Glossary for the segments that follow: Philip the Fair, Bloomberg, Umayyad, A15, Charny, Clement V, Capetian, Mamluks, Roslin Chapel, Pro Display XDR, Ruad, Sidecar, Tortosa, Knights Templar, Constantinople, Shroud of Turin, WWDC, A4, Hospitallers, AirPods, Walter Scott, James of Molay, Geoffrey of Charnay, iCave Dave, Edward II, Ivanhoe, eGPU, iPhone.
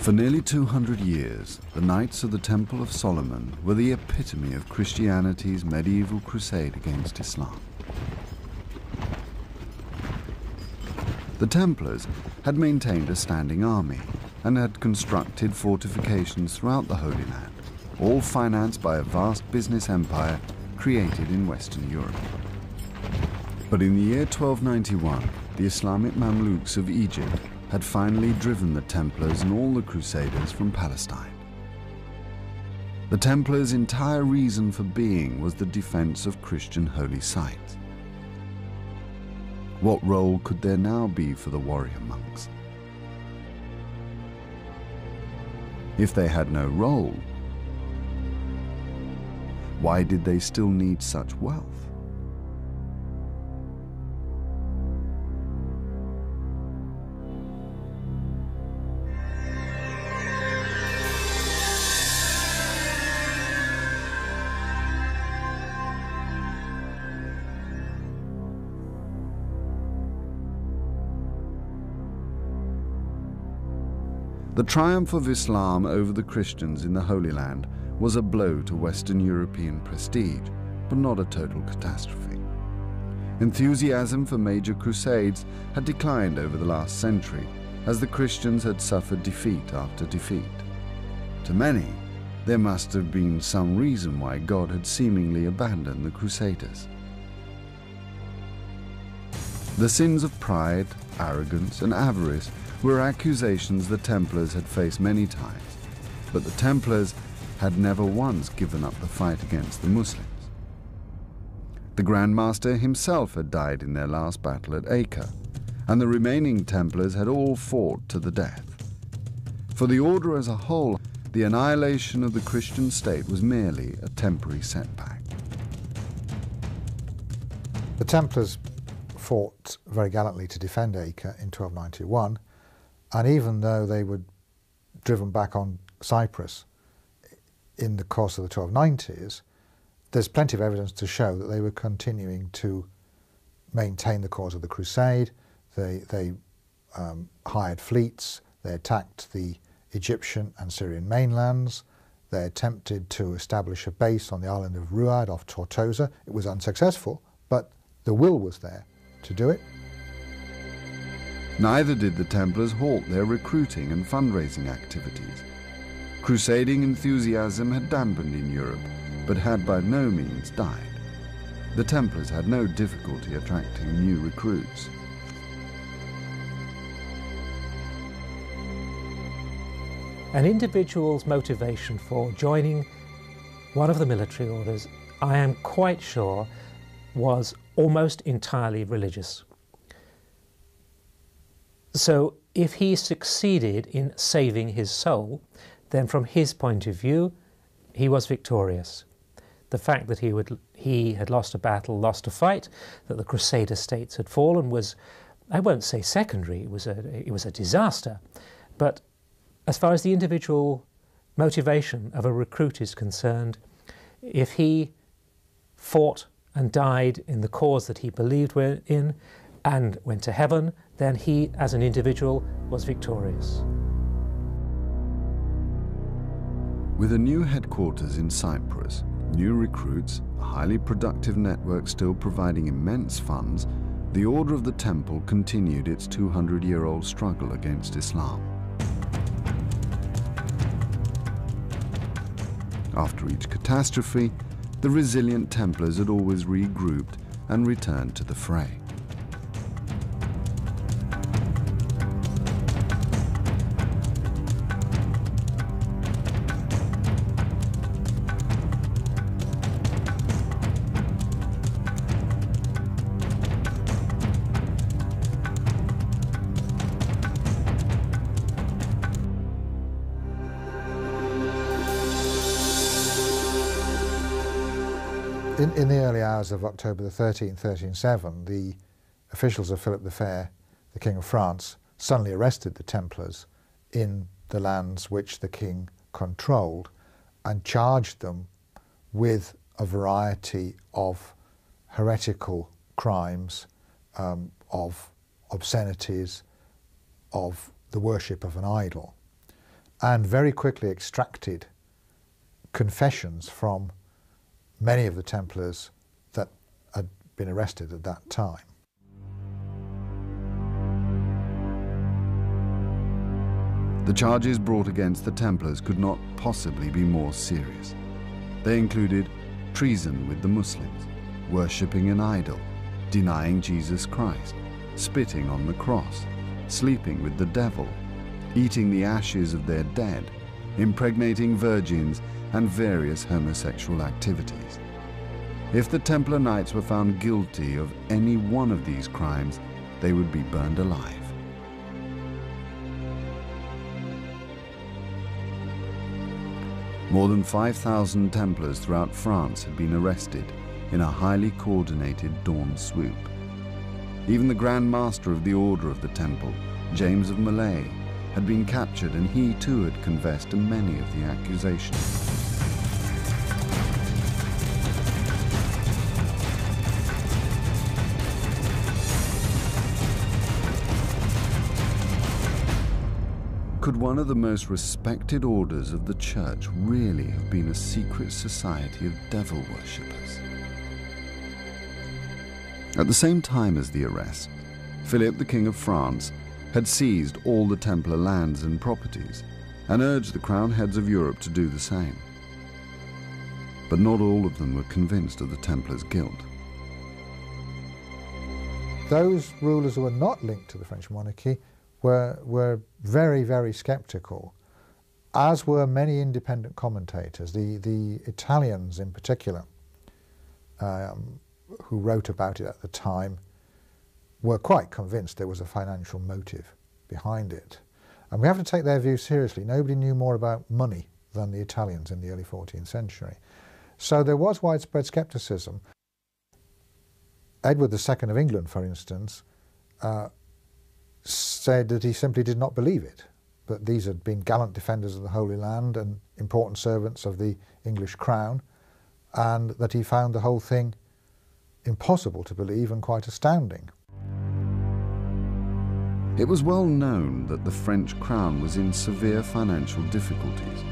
For nearly 200 years, the Knights of the Temple of Solomon were the epitome of Christianity's medieval crusade against Islam. The Templars had maintained a standing army and had constructed fortifications throughout the Holy Land, all financed by a vast business empire created in Western Europe. But in the year 1291, the Islamic Mamluks of Egypt had finally driven the Templars and all the Crusaders from Palestine. The Templars' entire reason for being was the defense of Christian holy sites. What role could there now be for the warrior monks? If they had no role, why did they still need such wealth? The triumph of Islam over the Christians in the Holy Land was a blow to Western European prestige, but not a total catastrophe. Enthusiasm for major crusades had declined over the last century, as the Christians had suffered defeat after defeat. To many, there must have been some reason why God had seemingly abandoned the Crusaders. The sins of pride, arrogance, and avarice were accusations the Templars had faced many times, but the Templars had never once given up the fight against the Muslims. The Grand Master himself had died in their last battle at Acre, and the remaining Templars had all fought to the death. For the order as a whole, the annihilation of the Christian state was merely a temporary setback. The Templars fought very gallantly to defend Acre in 1291, and even though they were driven back on Cyprus in the course of the 1290s, there's plenty of evidence to show that they were continuing to maintain the cause of the crusade. They hired fleets, they attacked the Egyptian and Syrian mainlands, they attempted to establish a base on the island of Ruad off Tortosa. It was unsuccessful, but the will was there to do it. Neither did the Templars halt their recruiting and fundraising activities. Crusading enthusiasm had dampened in Europe, but had by no means died. The Templars had no difficulty attracting new recruits. An individual's motivation for joining one of the military orders, I am quite sure, was almost entirely religious. So if he succeeded in saving his soul, then from his point of view, he was victorious. The fact that he had lost a battle, lost a fight, that the Crusader states had fallen was, I won't say secondary, it was a disaster. But as far as the individual motivation of a recruit is concerned, if he fought and died in the cause that he believed in and went to heaven, then he, as an individual, was victorious. With a new headquarters in Cyprus, new recruits, a highly productive network still providing immense funds, the Order of the Temple continued its 200-year-old struggle against Islam. After each catastrophe, the resilient Templars had always regrouped and returned to the fray. In the early hours of October the 13th, 1307, the officials of Philip the Fair, the King of France, suddenly arrested the Templars in the lands which the King controlled and charged them with a variety of heretical crimes, of obscenities, of the worship of an idol. and very quickly extracted confessions from many of the Templars that had been arrested at that time. The charges brought against the Templars could not possibly be more serious. They included treason with the Muslims, worshipping an idol, denying Jesus Christ, spitting on the cross, sleeping with the devil, eating the ashes of their dead, impregnating virgins, and various homosexual activities. If the Templar Knights were found guilty of any one of these crimes, they would be burned alive. More than 5,000 Templars throughout France had been arrested in a highly coordinated dawn swoop. Even the Grand Master of the Order of the Temple, James of Molay, had been captured, and he too had confessed to many of the accusations. Could one of the most respected orders of the Church really have been a secret society of devil worshippers? At the same time as the arrest, Philip, the King of France, had seized all the Templar lands and properties and urged the crown heads of Europe to do the same. But not all of them were convinced of the Templars' guilt. Those rulers who were not linked to the French monarchy were very, very sceptical, as were many independent commentators, the Italians in particular, who wrote about it at the time, were quite convinced there was a financial motive behind it. And we have to take their view seriously. Nobody knew more about money than the Italians in the early 14th century. So there was widespread scepticism. Edward II of England, for instance, said that he simply did not believe it, that these had been gallant defenders of the Holy Land and important servants of the English crown, and that he found the whole thing impossible to believe and quite astounding. It was well known that the French crown was in severe financial difficulties.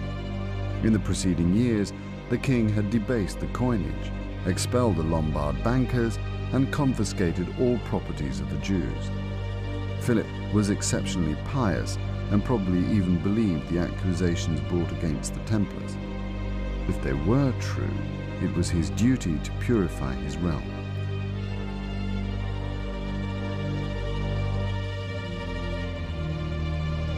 In the preceding years, the king had debased the coinage, expelled the Lombard bankers, and confiscated all properties of the Jews. Philip was exceptionally pious and probably even believed the accusations brought against the Templars. If they were true, it was his duty to purify his realm.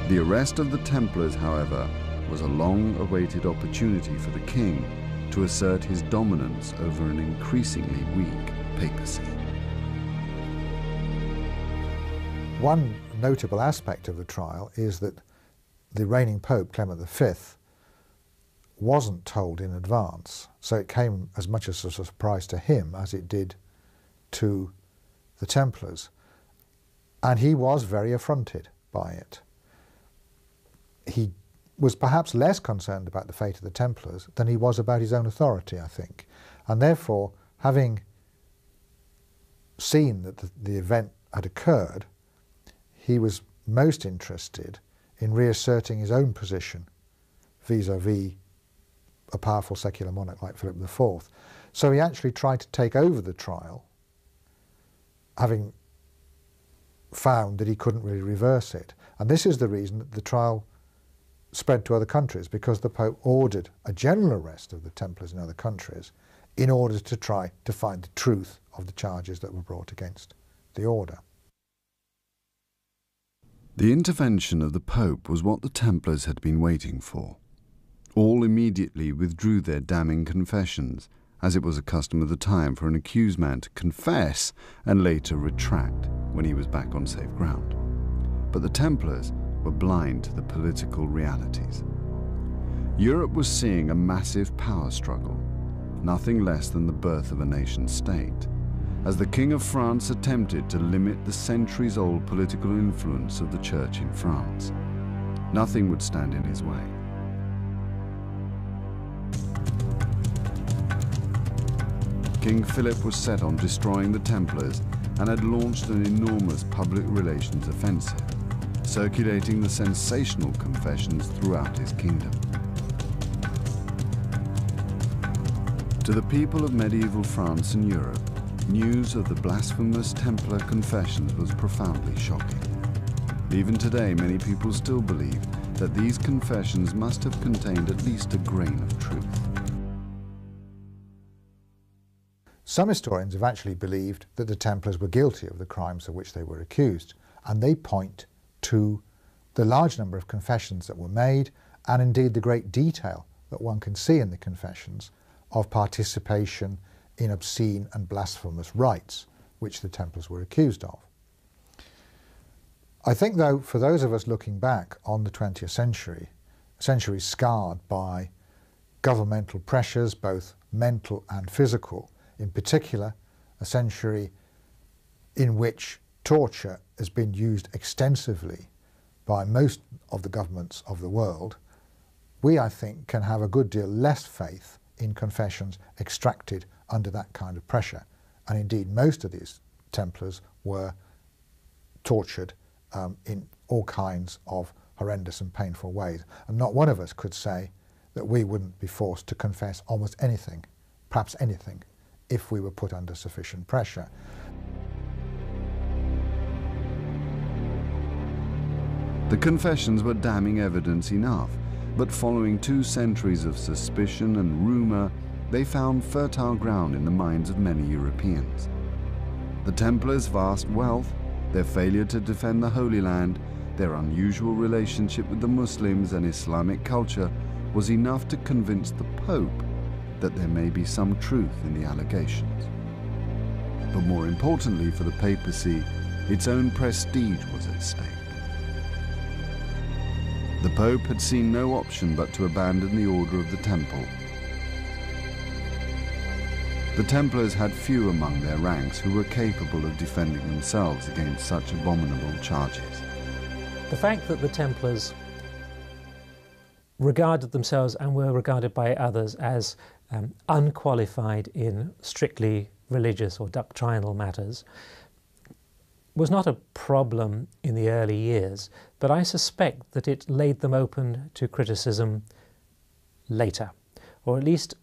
The arrest of the Templars, however, was a long-awaited opportunity for the king to assert his dominance over an increasingly weak papacy. One notable aspect of the trial is that the reigning Pope, Clement V, wasn't told in advance, so it came as much as a surprise to him as it did to the Templars, and he was very affronted by it. He was perhaps less concerned about the fate of the Templars than he was about his own authority, I think. And therefore, having seen that the event had occurred, he was most interested in reasserting his own position vis-à-vis a powerful secular monarch like Philip IV. So he actually tried to take over the trial, having found that he couldn't really reverse it. And this is the reason that the trial spread to other countries, because the Pope ordered a general arrest of the Templars in other countries in order to try to find the truth of the charges that were brought against the order. The intervention of the Pope was what the Templars had been waiting for. All immediately withdrew their damning confessions, as it was a custom of the time for an accused man to confess and later retract when he was back on safe ground. But the Templars were blind to the political realities. Europe was seeing a massive power struggle, nothing less than the birth of a nation-state, as the King of France attempted to limit the centuries-old political influence of the Church in France. Nothing would stand in his way. King Philip was set on destroying the Templars and had launched an enormous public relations offensive, circulating the sensational confessions throughout his kingdom. To the people of medieval France and Europe, news of the blasphemous Templar confessions was profoundly shocking. Even today, many people still believe that these confessions must have contained at least a grain of truth. Some historians have actually believed that the Templars were guilty of the crimes of which they were accused, and they point to the large number of confessions that were made, and indeed the great detail that one can see in the confessions of participation in obscene and blasphemous rites which the Templars were accused of. I think, though, for those of us looking back on the 20th century, a century scarred by governmental pressures, both mental and physical, in particular, a century in which torture has been used extensively by most of the governments of the world, we, I think, can have a good deal less faith in confessions extracted under that kind of pressure. And indeed, most of these Templars were tortured in all kinds of horrendous and painful ways. And not one of us could say that we wouldn't be forced to confess almost anything, perhaps anything, if we were put under sufficient pressure. The confessions were damning evidence enough, but following 2 centuries of suspicion and rumor, they found fertile ground in the minds of many Europeans. The Templars' vast wealth, their failure to defend the Holy Land, their unusual relationship with the Muslims and Islamic culture was enough to convince the Pope that there may be some truth in the allegations. But more importantly for the papacy, its own prestige was at stake. The Pope had seen no option but to abandon the Order of the Temple. The Templars had few among their ranks who were capable of defending themselves against such abominable charges. The fact that the Templars regarded themselves and were regarded by others as unqualified in strictly religious or doctrinal matters was not a problem in the early years, but I suspect that it laid them open to criticism later, or at least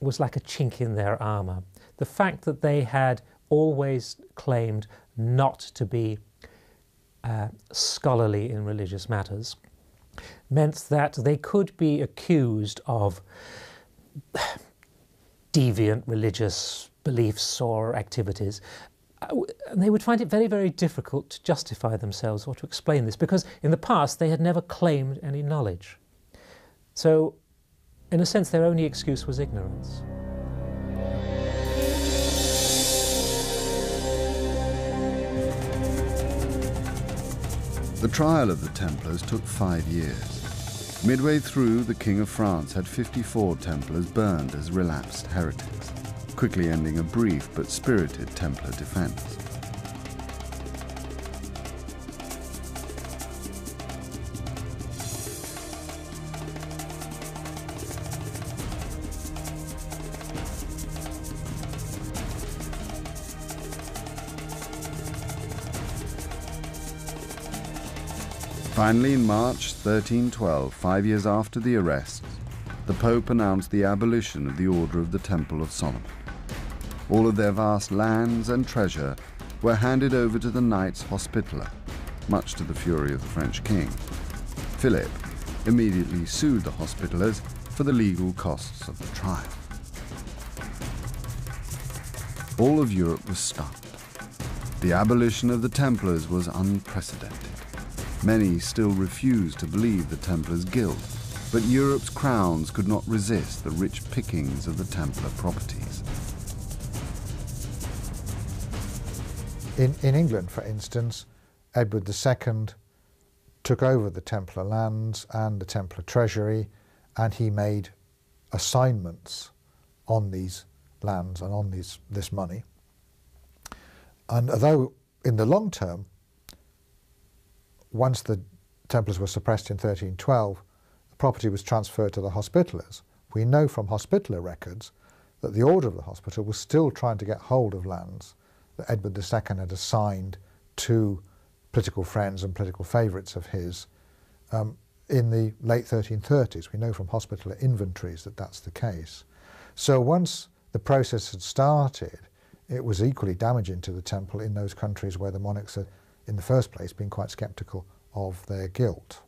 was like a chink in their armour. The fact that they had always claimed not to be scholarly in religious matters meant that they could be accused of deviant religious beliefs or activities, and they would find it very, very difficult to justify themselves or to explain this, because in the past they had never claimed any knowledge. So, in a sense, their only excuse was ignorance. The trial of the Templars took 5 years. Midway through, the King of France had 54 Templars burned as relapsed heretics, quickly ending a brief but spirited Templar defense. Finally, in March 1312, 5 years after the arrests, the Pope announced the abolition of the Order of the Temple of Solomon. All of their vast lands and treasure were handed over to the Knights Hospitaller, much to the fury of the French king. Philip immediately sued the Hospitallers for the legal costs of the trial. All of Europe was stunned. The abolition of the Templars was unprecedented. Many still refused to believe the Templars' guilt, but Europe's crowns could not resist the rich pickings of the Templar properties. In England, for instance, Edward II took over the Templar lands and the Templar treasury, and he made assignments on these lands and on this money. And although in the long term, once the Templars were suppressed in 1312, the property was transferred to the Hospitallers. We know from Hospitaller records that the Order of the Hospital was still trying to get hold of lands that Edward II had assigned to political friends and political favourites of his in the late 1330s. We know from Hospitaller inventories that that's the case. So once the process had started, it was equally damaging to the Temple in those countries where the monarchs had, in the first place, been quite sceptical of their guilt.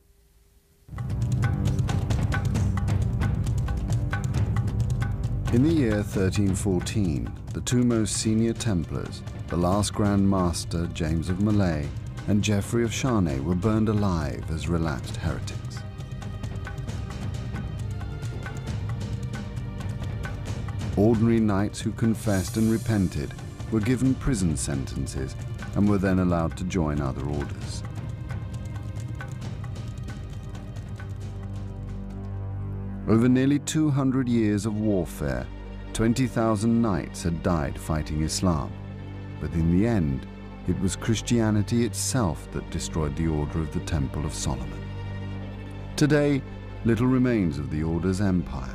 In the year 1314, the two most senior Templars, the last Grand Master James of Molay and Geoffrey of Charnay, were burned alive as relapsed heretics. Ordinary knights who confessed and repented were given prison sentences and were then allowed to join other orders. Over nearly 200 years of warfare, 20,000 knights had died fighting Islam, but in the end, it was Christianity itself that destroyed the Order of the Temple of Solomon. Today, little remains of the Order's empire,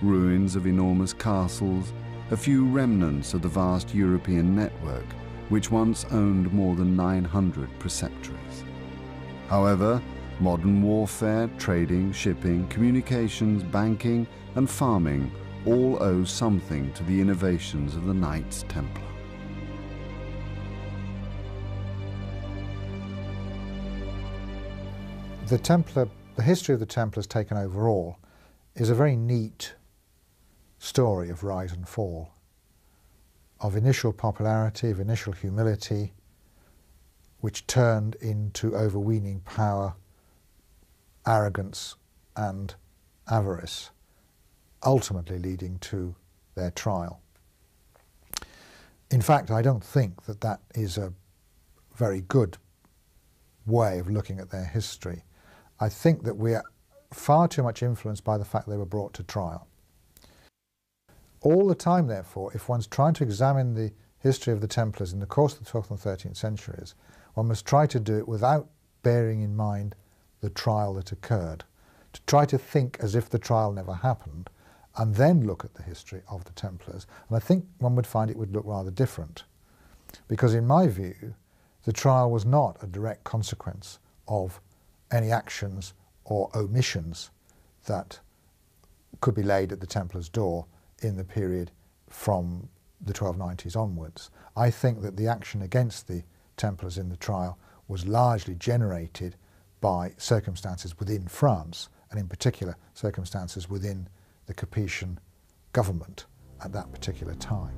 ruins of enormous castles, a few remnants of the vast European network, which once owned more than 900 preceptories. However, modern warfare, trading, shipping, communications, banking, and farming all owe something to the innovations of the Knights Templar. The history of the Templars taken overall is a very neat story of rise and fall, of initial popularity, of initial humility, which turned into overweening power, arrogance and avarice, ultimately leading to their trial. In fact, I don't think that that is a very good way of looking at their history. I think that we are far too much influenced by the fact they were brought to trial. All the time, therefore, if one's trying to examine the history of the Templars in the course of the 12th and 13th centuries, one must try to do it without bearing in mind the trial that occurred, to try to think as if the trial never happened, and then look at the history of the Templars. And I think one would find it would look rather different, because in my view, the trial was not a direct consequence of any actions or omissions that could be laid at the Templars' door in the period from the 1290s onwards. I think that the action against the Templars in the trial was largely generated by circumstances within France, and in particular circumstances within the Capetian government at that particular time.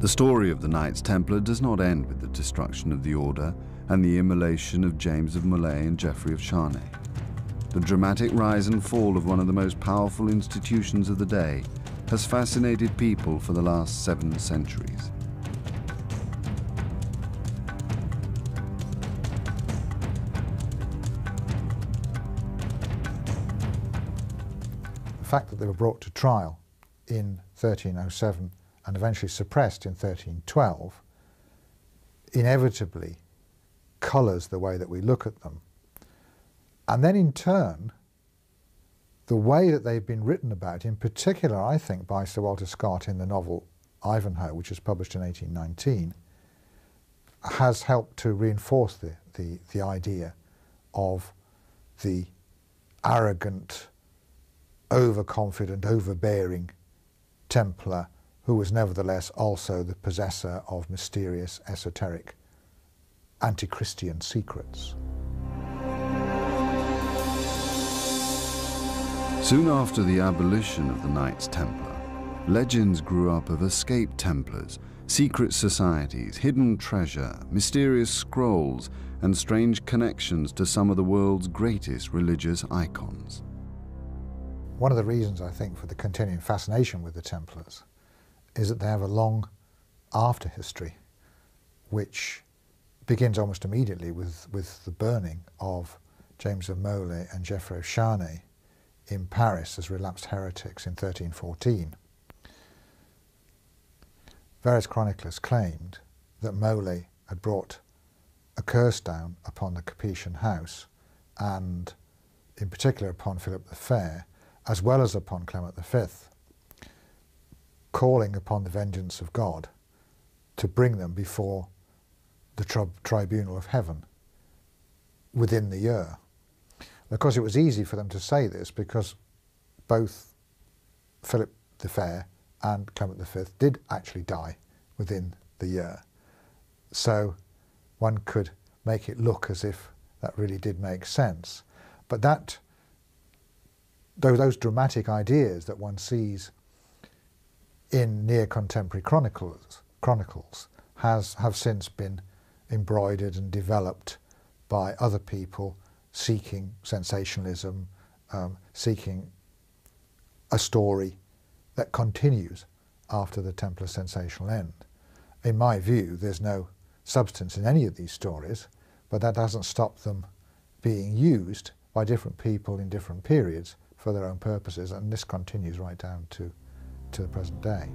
The story of the Knights Templar does not end with the destruction of the order and the immolation of James of Molay and Geoffrey of Charnay. The dramatic rise and fall of one of the most powerful institutions of the day has fascinated people for the last 7 centuries. The fact that they were brought to trial in 1307 and eventually suppressed in 1312 inevitably colours the way that we look at them. And then in turn, the way that they've been written about, in particular, I think, by Sir Walter Scott in the novel Ivanhoe, which was published in 1819, has helped to reinforce the idea of the arrogant, overconfident, overbearing Templar, who was nevertheless also the possessor of mysterious, esoteric, anti-Christian secrets. Soon after the abolition of the Knights Templar, legends grew up of escaped Templars, secret societies, hidden treasure, mysterious scrolls, and strange connections to some of the world's greatest religious icons. One of the reasons, I think, for the continuing fascination with the Templars is that they have a long after history, which begins almost immediately with the burning of James of Molay and Geoffrey of Charnay in Paris as relapsed heretics in 1314. Various chroniclers claimed that Molay had brought a curse down upon the Capetian house and in particular upon Philip the Fair, as well as upon Clement V, calling upon the vengeance of God to bring them before the tribunal of heaven within the year. And of course, it was easy for them to say this because both Philip the Fair and Clement V did actually die within the year. So one could make it look as if that really did make sense. But that, those dramatic ideas that one sees in near contemporary chronicles have since been embroidered and developed by other people seeking sensationalism, seeking a story that continues after the Templar sensational end. In my view, there's no substance in any of these stories, but that doesn't stop them being used by different people in different periods for their own purposes, and this continues right down to the present day.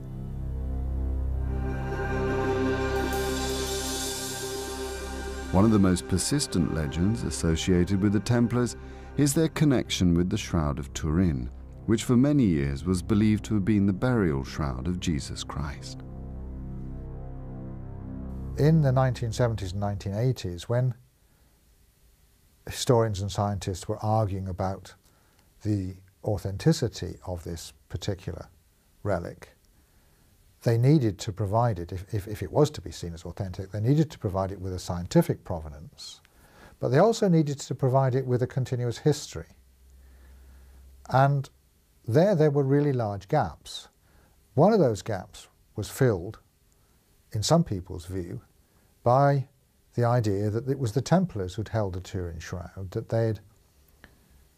One of the most persistent legends associated with the Templars is their connection with the Shroud of Turin, which for many years was believed to have been the burial shroud of Jesus Christ. In the 1970s and 1980s, when historians and scientists were arguing about the authenticity of this particular relic, they needed to provide it, if it was to be seen as authentic, they needed to provide it with a scientific provenance, but they also needed to provide it with a continuous history. And there were really large gaps. One of those gaps was filled, in some people's view, by the idea that it was the Templars who'd held the Turin Shroud, that they had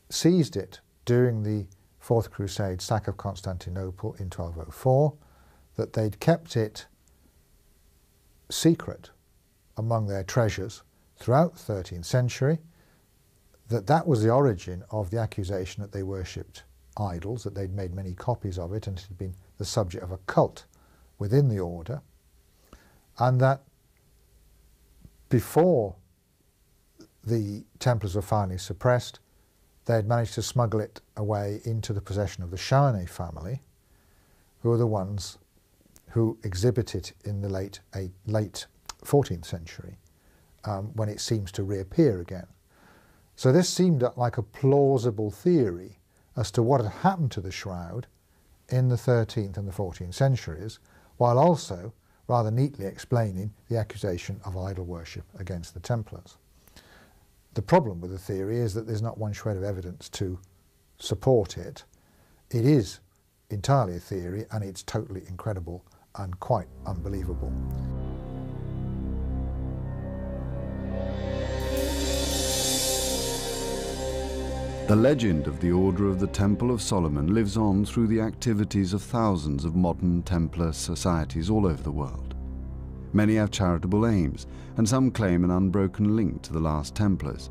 seized it during the Fourth Crusade sack of Constantinople in 1204, that they'd kept it secret among their treasures throughout the 13th century, that was the origin of the accusation that they worshipped idols, that they'd made many copies of it and it had been the subject of a cult within the order, and that before the Templars were finally suppressed, they had managed to smuggle it away into the possession of the Charny family, who are the ones who exhibit it in the late 14th century, when it seems to reappear again. So this seemed like a plausible theory as to what had happened to the shroud in the 13th and the 14th centuries, while also rather neatly explaining the accusation of idol worship against the Templars. The problem with the theory is that there's not one shred of evidence to support it. It is entirely a theory, and it's totally incredible and quite unbelievable. The legend of the Order of the Temple of Solomon lives on through the activities of thousands of modern Templar societies all over the world. Many have charitable aims, and some claim an unbroken link to the last Templars.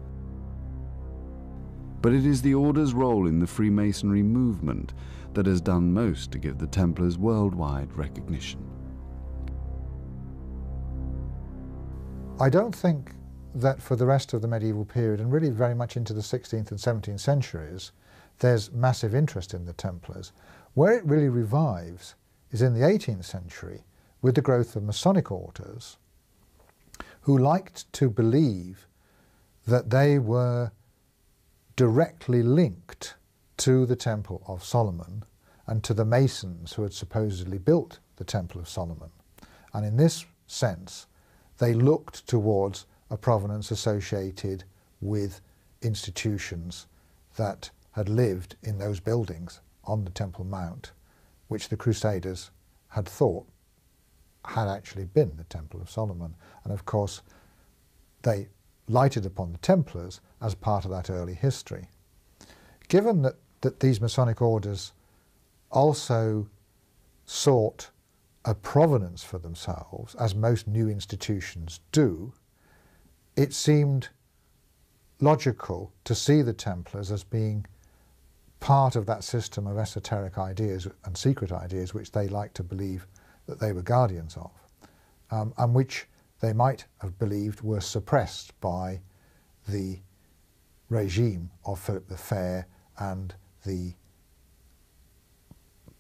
But it is the Order's role in the Freemasonry movement that has done most to give the Templars worldwide recognition. I don't think that for the rest of the medieval period, and really very much into the 16th and 17th centuries, there's massive interest in the Templars. Where it really revives is in the 18th century with the growth of Masonic orders, who liked to believe that they were directly linked to the Temple of Solomon and to the Masons who had supposedly built the Temple of Solomon. And in this sense, they looked towards a provenance associated with institutions that had lived in those buildings on the Temple Mount, which the Crusaders had thought had actually been the Temple of Solomon. And of course, they lighted upon the Templars as part of that early history. Given that these Masonic orders also sought a provenance for themselves, as most new institutions do, it seemed logical to see the Templars as being part of that system of esoteric ideas and secret ideas which they liked to believe that they were guardians of, and which they might have believed were suppressed by the regime of Philip the Fair and the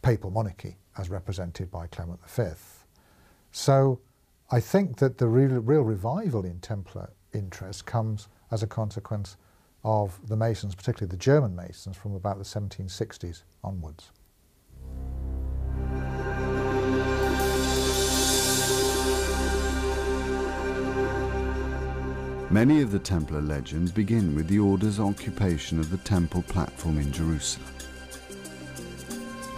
papal monarchy as represented by Clement V. So I think that the real revival in Templar interest comes as a consequence of the Masons, particularly the German Masons, from about the 1760s onwards. Many of the Templar legends begin with the order's occupation of the temple platform in Jerusalem.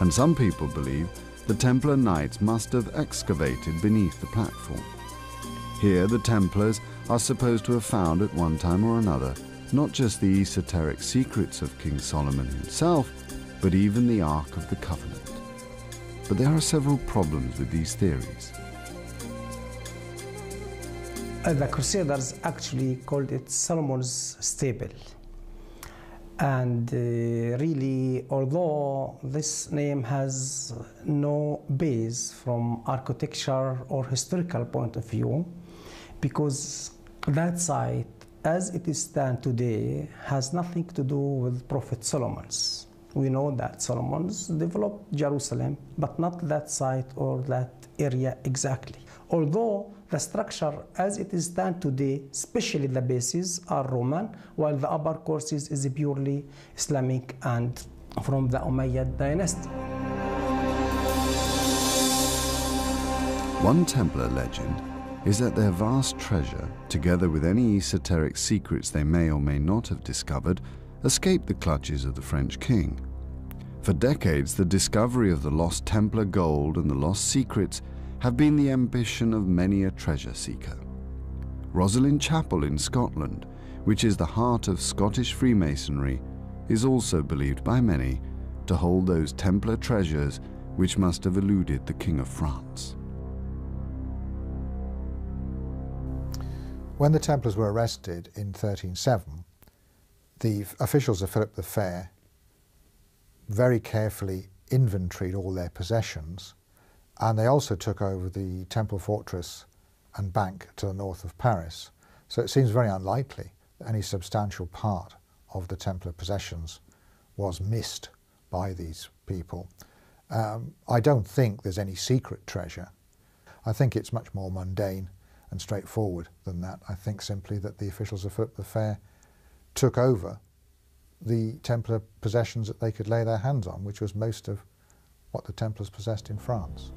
And some people believe the Templar knights must have excavated beneath the platform. Here the Templars are supposed to have found at one time or another not just the esoteric secrets of King Solomon himself, but even the Ark of the Covenant. But there are several problems with these theories. The Crusaders actually called it Solomon's Stable. And really, although this name has no base from architecture or historical point of view, because that site, as it stands today, has nothing to do with Prophet Solomon's. We know that Solomon's developed Jerusalem, but not that site or that area exactly. Although the structure as it is done today, especially the bases, are Roman, while the upper courses is purely Islamic and from the Umayyad dynasty. One Templar legend is that their vast treasure, together with any esoteric secrets they may or may not have discovered, escaped the clutches of the French king. For decades, the discovery of the lost Templar gold and the lost secrets have been the ambition of many a treasure seeker. Roslin Chapel in Scotland, which is the heart of Scottish Freemasonry, is also believed by many to hold those Templar treasures which must have eluded the King of France. When the Templars were arrested in 1307, the officials of Philip the Fair very carefully inventoried all their possessions, and they also took over the Temple fortress and bank to the north of Paris. So it seems very unlikely that any substantial part of the Templar possessions was missed by these people. I don't think there's any secret treasure. I think it's much more mundane and straightforward than that. I think simply that the officials of Philip the Fair took over the Templar possessions that they could lay their hands on, which was most of what the Templars possessed in France.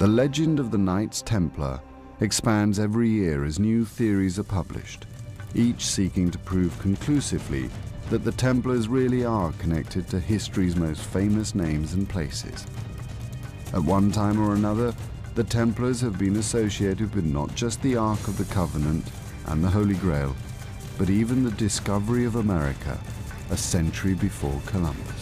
The legend of the Knights Templar expands every year as new theories are published, each seeking to prove conclusively that the Templars really are connected to history's most famous names and places. At one time or another, the Templars have been associated with not just the Ark of the Covenant and the Holy Grail, but even the discovery of America a century before Columbus.